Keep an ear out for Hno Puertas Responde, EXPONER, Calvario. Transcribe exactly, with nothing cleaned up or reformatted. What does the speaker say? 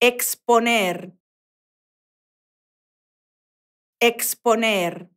exponer, exponer.